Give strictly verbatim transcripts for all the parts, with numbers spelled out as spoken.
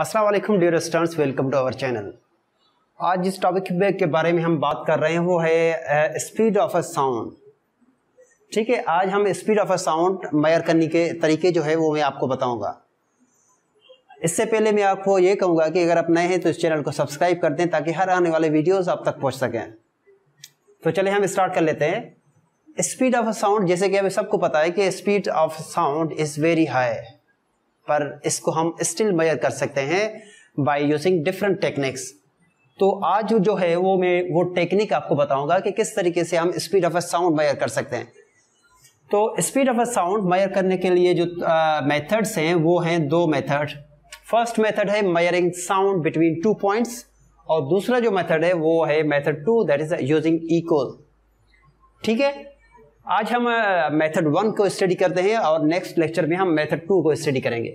अस्सलाम वालेकुम dear students, welcome to our channel. आज जिस टॉपिक के बारे में हम बात कर रहे हैं वो है स्पीड ऑफ अ साउंड। ठीक है, आज हम speed of a sound measure करने के तरीके जो है वो मैं आपको बताऊंगा। इससे पहले मैं आपको ये कहूँगा कि अगर आप नए हैं तो इस चैनल को सब्सक्राइब कर दें ताकि हर आने वाले वीडियोस आप तक पहुँच सकें। तो चलिए हम स्टार्ट कर लेते हैं। स्पीड ऑफ अ साउंड, जैसे कि हमें सबको पता है कि speed of sound is very high, पर इसको हम स्टिल मेजर कर सकते हैं बाय यूजिंग डिफरेंट टेक्निक्स। तो आज जो है वो मैं वो टेक्निक आपको बताऊंगा कि किस तरीके से हम speed of a sound measure कर सकते हैं। तो speed of a sound measure करने के लिए जो मेथड्स हैं वो हैं दो मेथड। फर्स्ट मेथड है measuring sound between two points, और दूसरा जो मेथड है वो है method two, that is using equal. ठीक है, आज हम मेथड वन को स्टडी करते हैं और नेक्स्ट लेक्चर में हम मेथड टू को स्टडी करेंगे।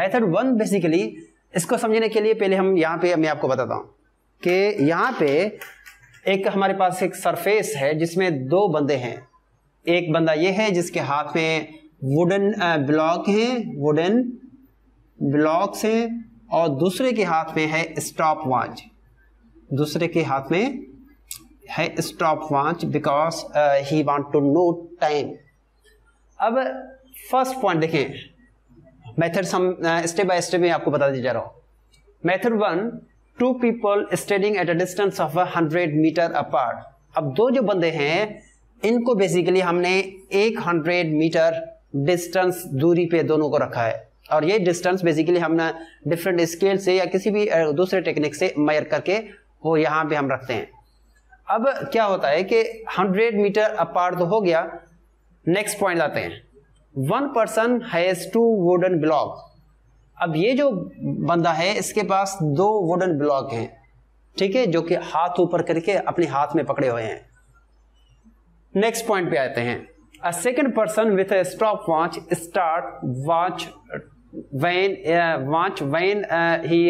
मेथड वन बेसिकली इसको समझने के लिए पहले हम यहाँ पे मैं आपको बताता हूँ कि यहाँ पे एक हमारे पास एक सरफेस है जिसमें दो बंदे हैं। एक बंदा ये है जिसके हाथ में वुडन ब्लॉक हैं, वुडन ब्लॉक्स हैं, और दूसरे के हाथ में है स्टॉप वॉच। दूसरे के हाथ में है stop watch because he want to know time. अब फर्स्ट पॉइंट देखें, मेथड हम स्टेप बाय स्टेप में आपको बता दी जा रहा हूँ। Method one, two people standing at a distance of hundred meter apart. अब दो जो बंदे हैं इनको बेसिकली हमने एक हंड्रेड मीटर डिस्टेंस दूरी पे दोनों को रखा है, और ये डिस्टेंस बेसिकली हमने डिफरेंट स्केल से या किसी भी दूसरे टेक्निक से मेजर करके वो यहाँ पे हम रखते हैं। अब क्या होता है कि हंड्रेड मीटर अपार्ट तो हो गया। नेक्स्ट पॉइंट लाते हैं, one person has two wooden block. अब ये जो बंदा है इसके पास दो वुडन ब्लॉक हैं, ठीक है, जो कि हाथ ऊपर करके अपने हाथ में पकड़े हुए हैं। नेक्स्ट पॉइंट पे आते हैं, a second person with a stop watch start watch when watch when he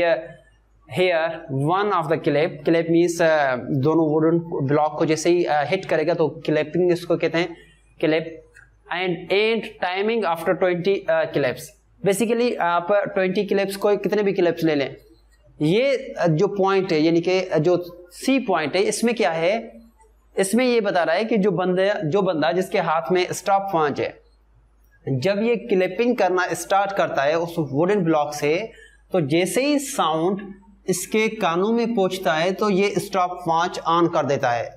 hear one of the clap. Clap means दोनों वुडन ब्लॉक को जैसे ही हिट uh, करेगा तो क्लैपिंग इसको कहते हैं, clap. And and timing after twenty claps. Basically आप twenty claps को कितने भी क्लैप्स ले लें। ये जो पॉइंट है यानी कि जो सी पॉइंट है इसमें क्या है, इसमें ये बता रहा है कि जो बंदे जो बंदा जिसके हाथ में स्टॉप वॉच है जब ये क्लैपिंग करना स्टार्ट करता है उस वुडन ब्लॉक से, तो जैसे ही साउंड इसके कानों में पहुंचता है तो ये स्टॉप वॉच ऑन कर देता है,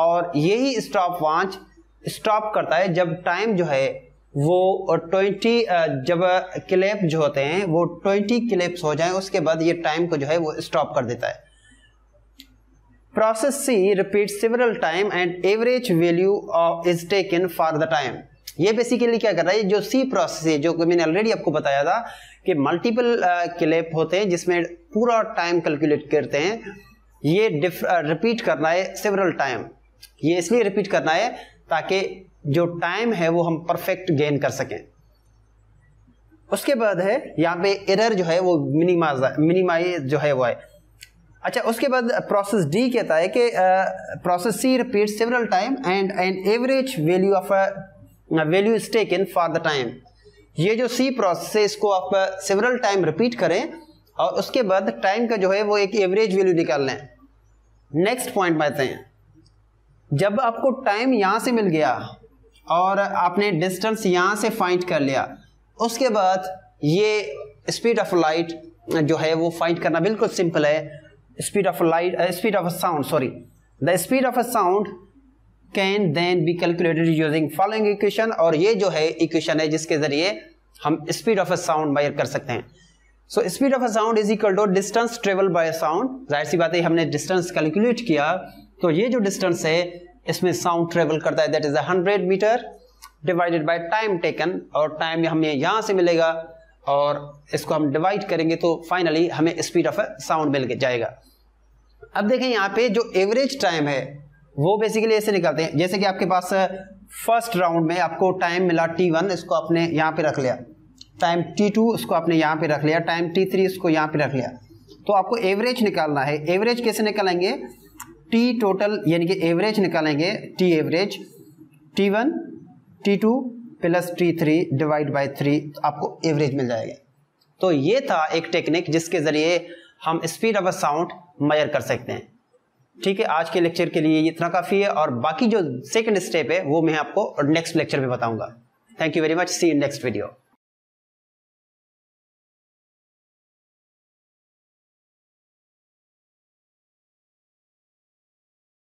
और यही स्टॉप वॉच स्टॉप करता है जब टाइम जो है वो ट्वेंटी, जब क्लैप जो होते हैं वो ट्वेंटी क्लैप्स हो जाए उसके बाद ये टाइम को जो है वो स्टॉप कर देता है। Process is repeat several time and average value of is taken for the time. ये बेसिकली क्या कर रहा है, जो सी प्रोसेस है जो मैंने ऑलरेडी आपको बताया था कि मल्टीपल क्लैप होते हैं जिसमें पूरा टाइम कैलकुलेट करते हैं, ये रिपीट करना है सेवरल टाइम। ये इसलिए रिपीट करना है ताकि जो टाइम है वो हम परफेक्ट गेन कर सकें। उसके बाद है यहाँ पे एरर जो है वो मिनिमाइज मिनिमाइज जो है वो है। अच्छा, उसके बाद प्रोसेस डी कहता है कि process is repeat several time and an average value of value is taken for the time. ये जो सी प्रोसेस है इसको आप सेवरल टाइम रिपीट करें और उसके बाद टाइम का जो है वो एक एवरेज वैल्यू निकाल लें। नेक्स्ट पॉइंट में आते हैं, जब आपको टाइम यहाँ से मिल गया और आपने डिस्टेंस यहाँ से फाइंड कर लिया, उसके बाद ये स्पीड ऑफ लाइट जो है वो फाइंड करना बिल्कुल सिंपल है। Speed of light speed of a sound sorry the speed of a sound can then be calculated using following equation. और ये जो है इक्वेशन है जिसके जरिए हम speed of a sound measure कर सकते हैं। So speed of a sound is equal to distance travel by sound. जाहिर सी बात है हमने डिस्टेंस कैलकुलेट किया, तो ये जो डिस्टेंस है इसमें साउंड ट्रेवल करता है that is hundred meter divided by time taken, और टाइम हमें यहाँ से मिलेगा और इसको हम डिवाइड करेंगे तो फाइनली हमें स्पीड ऑफ अ साउंड मिल जाएगा। अब देखें यहाँ पे जो एवरेज टाइम है वो बेसिकली ऐसे निकालते हैं, जैसे कि आपके पास फर्स्ट राउंड में आपको टाइम मिला टी वन, इसको आपने यहाँ पे रख लिया, टाइम टी टू इसको आपने यहाँ पे रख लिया, टाइम टी थ्री इसको यहाँ पे रख लिया। तो आपको एवरेज निकालना है। एवरेज कैसे निकालेंगे, टी टोटल यानी कि एवरेज निकालेंगे, T average T one T two plus T three divide by three, तो आपको एवरेज मिल जाएगा। तो ये था एक टेक्निक जिसके ज़रिए हम speed of a sound measure कर सकते हैं। ठीक है, आज के लेक्चर के लिए इतना काफ़ी है और बाकी जो सेकंड स्टेप है वो मैं आपको नेक्स्ट लेक्चर में बताऊंगा। Thank you very much, see in next video.